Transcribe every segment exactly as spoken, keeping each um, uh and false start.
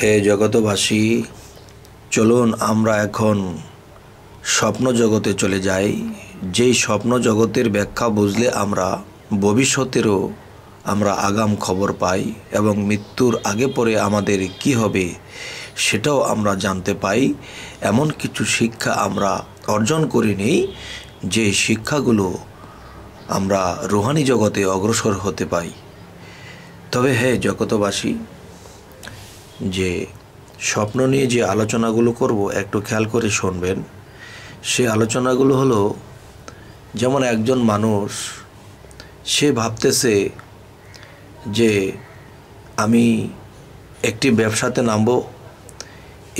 হে জগতবাসী, চলুন আমরা এখন স্বপ্ন জগতে চলে যাই। যেই স্বপ্ন জগতের ব্যাখ্যা বুঝলে আমরা ভবিষ্যতেরও আমরা আগাম খবর পাই এবং মৃত্যুর আগে পরে আমাদের কি হবে সেটাও আমরা জানতে পাই। এমন কিছু শিক্ষা আমরা অর্জন করে নেই, যে শিক্ষাগুলো আমরা রুহানি জগতে অগ্রসর হতে পাই। তবে হে জগতবাসী, যে স্বপ্ন নিয়ে যে আলোচনাগুলো করব একটু খেয়াল করে শুনবেন। সে আলোচনাগুলো হলো, যেমন একজন মানুষ সে ভাবতেছে যে আমি একটি ব্যবসাতে নামবো,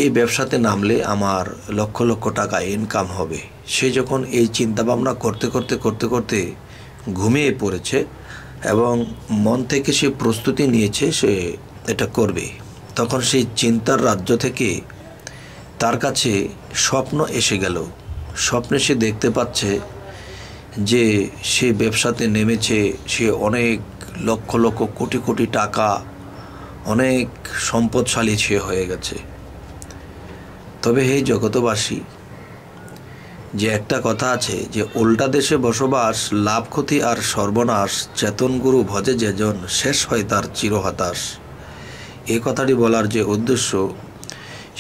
এই ব্যবসাতে নামলে আমার লক্ষ লক্ষ টাকা ইনকাম হবে। সে যখন এই চিন্তাভাবনা করতে করতে করতে করতে ঘুমিয়ে পড়েছে এবং মন থেকে সে প্রস্তুতি নিয়েছে সে এটা করবে, তখন সেই চিন্তার রাজ্য থেকে তার কাছে স্বপ্ন এসে গেল। স্বপ্নে সে দেখতে পাচ্ছে যে সে ব্যবসাতে নেমেছে, সে অনেক লক্ষ লক্ষ কোটি কোটি টাকা, অনেক সম্পদশালী সে হয়ে গেছে। তবে হে জগতবাসী, যে একটা কথা আছে যে উল্টা দেশে বসবাস, লাভ ক্ষতি আর সর্বনাশ, চেতন গুরু ভজে যেজন, শেষ হয় তার চিরহতাশ। এই কথাটি বলার যে উদ্দেশ্য,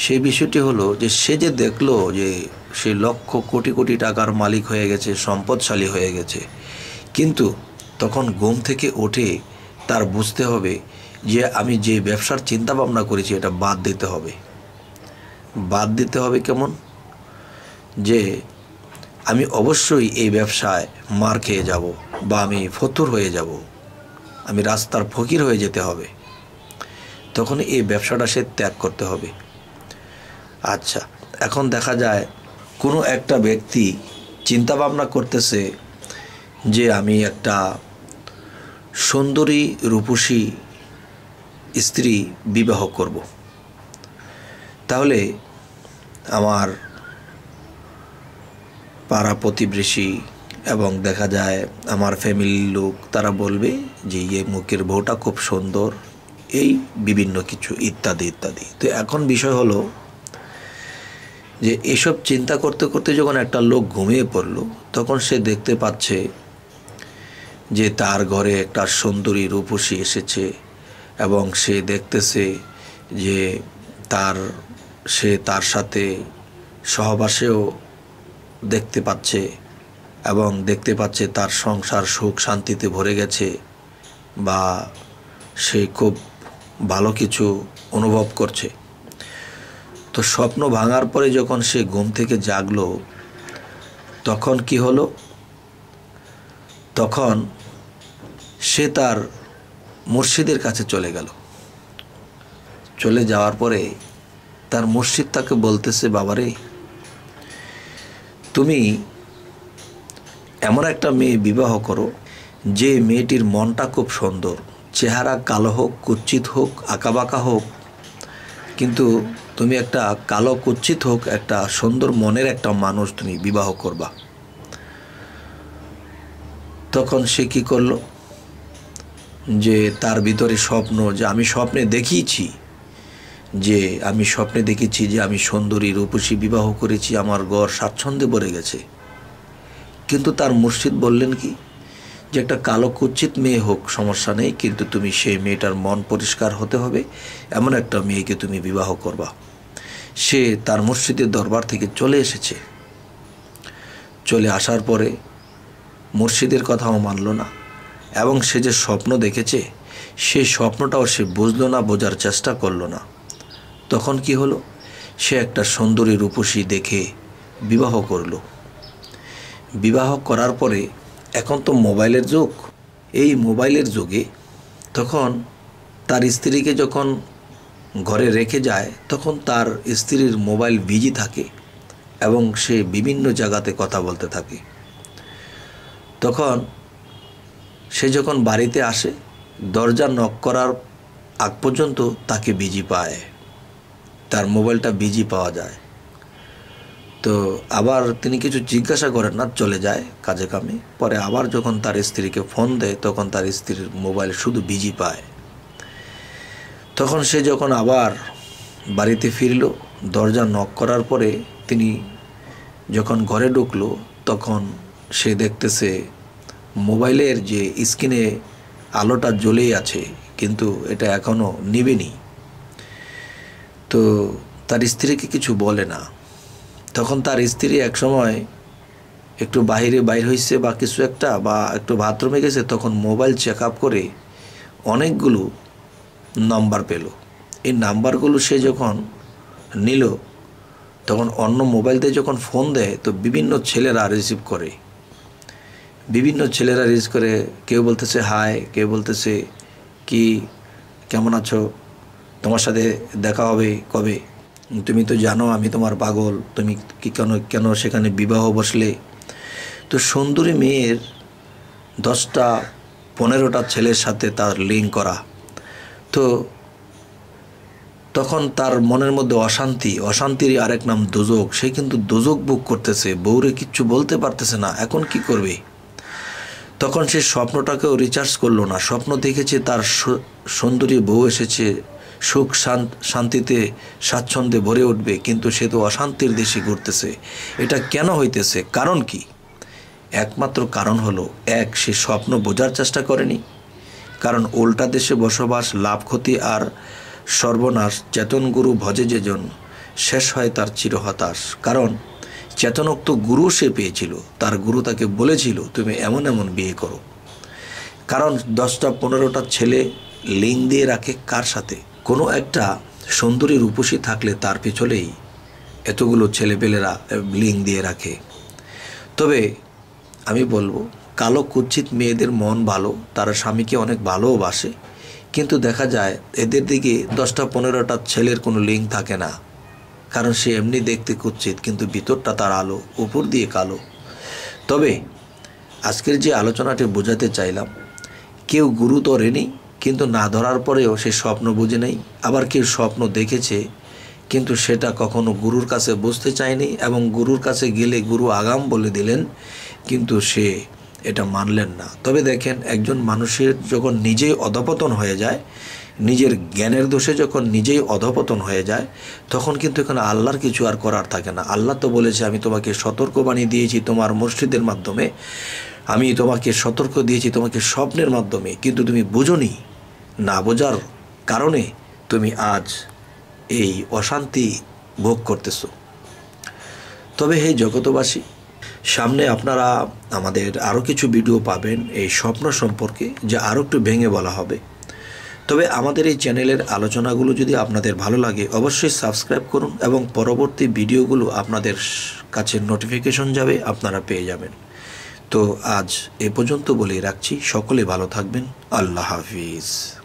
সেই বিষয়টি হলো যে সে যে দেখলো যে সে লক্ষ কোটি কোটি টাকার মালিক হয়ে গেছে, সম্পদশালী হয়ে গেছে, কিন্তু তখন ঘুম থেকে উঠে তার বুঝতে হবে যে আমি যে ব্যবসার চিন্তা ভাবনা করেছি এটা বাদ দিতে হবে। বাদ দিতে হবে কেমন? যে আমি অবশ্যই এই ব্যবসায় মার খেয়ে যাব, বা আমি ফতুর হয়ে যাব, আমি রাস্তার ফকির হয়ে যেতে হবে, তখন এই ব্যবসাটা সে ত্যাগ করতে হবে। আচ্ছা, এখন দেখা যায় কোনো একটা ব্যক্তি চিন্তা ভাবনা করতেছে যে আমি একটা সুন্দরী রূপসী স্ত্রী বিবাহ করব, তাহলে আমার পাড়া প্রতিবেশী এবং দেখা যায় আমার ফ্যামিলির লোক, তারা বলবে যে এই মুখের বউটা খুব সুন্দর, এই বিভিন্ন কিছু ইত্যাদি ইত্যাদি। তো এখন বিষয় হলো যে এসব চিন্তা করতে করতে যখন একটা লোক ঘুমিয়ে পড়ল, তখন সে দেখতে পাচ্ছে যে তার ঘরে একটা সুন্দরী রূপসী এসেছে এবং সে দেখতেছে যে তার সে তার সাথে সহবাসেও দেখতে পাচ্ছে এবং দেখতে পাচ্ছে তার সংসার সুখ শান্তিতে ভরে গেছে, বা সে খুব ভালো কিছু অনুভব করছে। তো স্বপ্ন ভাঙার পরে যখন সে ঘুম থেকে জাগলো, তখন কি হলো? তখন সে তার মুর্শিদের কাছে চলে গেল। চলে যাওয়ার পরে তার মুর্শিদ তাকে বলতেছে, বাবারে, তুমি এমন একটা মেয়ে বিবাহ করো যে মেয়েটির মনটা খুব সুন্দর, চেহারা কালো হোক, কুচ্ছিত হোক, আঁকাবাঁকা হোক, কিন্তু তুমি একটা কালো কুচ্ছিত হোক একটা সুন্দর মনের একটা মানুষ তুমি বিবাহ করবা। তখন সে কি করলো? যে তার ভিতরে স্বপ্ন, যে আমি স্বপ্নে দেখিয়েছি যে আমি স্বপ্নে দেখেছি যে আমি সুন্দরী রূপসী বিবাহ করেছি, আমার ঘর স্বাচ্ছন্দ্যে ভরে গেছে, কিন্তু তার মুর্শিদ বললেন কি যে একটা কালো কুচ্ছিত মেয়ে হোক সমস্যা নেই, কিন্তু তুমি সেই মেয়েটার মন পরিষ্কার হতে হবে, এমন একটা মেয়েকে তুমি বিবাহ করবা। সে তার মুর্শিদের দরবার থেকে চলে এসেছে। চলে আসার পরে মুর্শিদের কথাও মানল না এবং সে যে স্বপ্ন দেখেছে সেই স্বপ্নটাও সে বুঝল না, বোঝার চেষ্টা করল না। তখন কি হলো? সে একটা সুন্দরী রূপসী দেখে বিবাহ করল। বিবাহ করার পরে এখন তো মোবাইলের যুগ, এই মোবাইলের যুগে তখন তার স্ত্রীকে যখন ঘরে রেখে যায়, তখন তার স্ত্রীর মোবাইল বিজি থাকে এবং সে বিভিন্ন জায়গাতে কথা বলতে থাকে। তখন সে যখন বাড়িতে আসে, দরজা নক করার আগ পর্যন্ত তাকে বিজি পায়, তার মোবাইলটা বিজি পাওয়া যায়। তো আবার তিনি কিছু জিজ্ঞাসা করেন না, চলে যায় কাজে কামে। পরে আবার যখন তার স্ত্রীকে ফোন দেয়, তখন তার স্ত্রীর মোবাইল শুধু বিজি পায়। তখন সে যখন আবার বাড়িতে ফিরল। দরজা নক করার পরে তিনি যখন ঘরে ঢুকল তখন সে দেখতেছে মোবাইলের যে স্ক্রিনে আলোটা জ্বলেই আছে, কিন্তু এটা এখনও নিবেনি। তো তার স্ত্রীকে কিছু বলে না। তখন তার স্ত্রী এক সময় একটু বাইরে বাইর হয়েছে বা কিছু একটা, বা একটু বাথরুমে গেছে, তখন মোবাইল চেক আপ করে অনেকগুলো নাম্বার পেল। এই নাম্বারগুলো সে যখন নিল তখন অন্য মোবাইল দিয়ে যখন ফোন দেয় তো বিভিন্ন ছেলেরা রিসিভ করে, বিভিন্ন ছেলেরা রিসিভ করে কেউ বলতেছে হাই, কেউ বলতেছে কি কেমন আছো, তোমার সাথে দেখা হবে কবে, তুমি তো জানো আমি তোমার পাগল, তুমি কি কেন কেন সেখানে বিবাহ বসলে। তো সুন্দরী মেয়ের দশটা পনেরোটা ছেলের সাথে তার লিঙ্ক করা। তো তখন তার মনের মধ্যে অশান্তি, অশান্তির আরেক নাম দোজক। সে কিন্তু দোজক বুক করতেছে, বউরে কিচ্ছু বলতে পারতেছে না, এখন কি করবে। তখন সে স্বপ্নটাকেও রিচার্জ করলো না। স্বপ্ন দেখেছে তার সুন্দরী বউ এসেছে, সুখ শান্তিতে স্বাচ্ছন্দ্যে ভরে উঠবে, কিন্তু সে তো অশান্তির দেশে ঘুরতেছে। এটা কেন হইতেছে, কারণ কি? একমাত্র কারণ হলো এক, সে স্বপ্ন বোঝার চেষ্টা করেনি, কারণ উল্টা দেশে বসবাস, লাভ ক্ষতি আর সর্বনাশ। চেতন গুরু ভজে যেজন, শেষ হয় তার চিরহতাশ। কারণ চেতনোক্ত গুরু সে পেয়েছিল, তার গুরু তাকে বলেছিল তুমি এমন এমন বিয়ে করো। কারণ দশটা পনেরোটা ছেলে লিঙ্ক দিয়ে রাখে কার সাথে? কোনো একটা সুন্দরী রূপসী থাকলে তার পিছলেই এতগুলো ছেলেপেলেরা লিঙ্ক দিয়ে রাখে। তবে আমি বলবো কালো কুচ্ছিত মেয়েদের মন ভালো, তারা স্বামীকে অনেক ভালোবাসে, কিন্তু দেখা যায় এদের দিকে দশটা পনেরোটা ছেলের কোনো লিঙ্ক থাকে না। কারণ সে এমনি দেখতে কুচ্ছিত, কিন্তু ভিতরটা তার আলো, উপর দিয়ে কালো। তবে আজকের যে আলোচনাটি বোঝাতে চাইলাম, কেউ গুরু ধরেনি কিন্তু না ধরার পরেও সে স্বপ্ন বুঝে নেই। আবার কেউ স্বপ্ন দেখেছে কিন্তু সেটা কখনো গুরুর কাছে বুঝতে চায়নি, এবং গুরুর কাছে গেলে গুরু আগাম বলে দিলেন কিন্তু সে এটা মানলেন না। তবে দেখেন, একজন মানুষের যখন নিজেই অধঃপতন হয়ে যায়, নিজের জ্ঞানের দোষে যখন নিজেই অধঃপতন হয়ে যায়, তখন কিন্তু এখানে আল্লাহর কিছু আর করার থাকে না। আল্লাহ তো বলেছে আমি তোমাকে সতর্কবাণী দিয়েছি তোমার মসজিদের মাধ্যমে, আমি তোমাকে সতর্ক দিয়েছি তোমাকে স্বপ্নের মাধ্যমে, কিন্তু তুমি বুঝোনি। না বোঝার কারণে তুমি আজ এই অশান্তি ভোগ করতেছ। তবে হে জগতবাসী, সামনে আপনারা আমাদের আরও কিছু ভিডিও পাবেন এই স্বপ্ন সম্পর্কে, যা আরও একটু ভেঙে বলা হবে। তবে আমাদের এই চ্যানেলের আলোচনাগুলো যদি আপনাদের ভালো লাগে অবশ্যই সাবস্ক্রাইব করুন, এবং পরবর্তী ভিডিওগুলো আপনাদের কাছে নোটিফিকেশন যাবে, আপনারা পেয়ে যাবেন। তো আজ এ পর্যন্ত বলেই রাখছি, সকলে ভালো থাকবেন। আল্লাহ হাফিজ।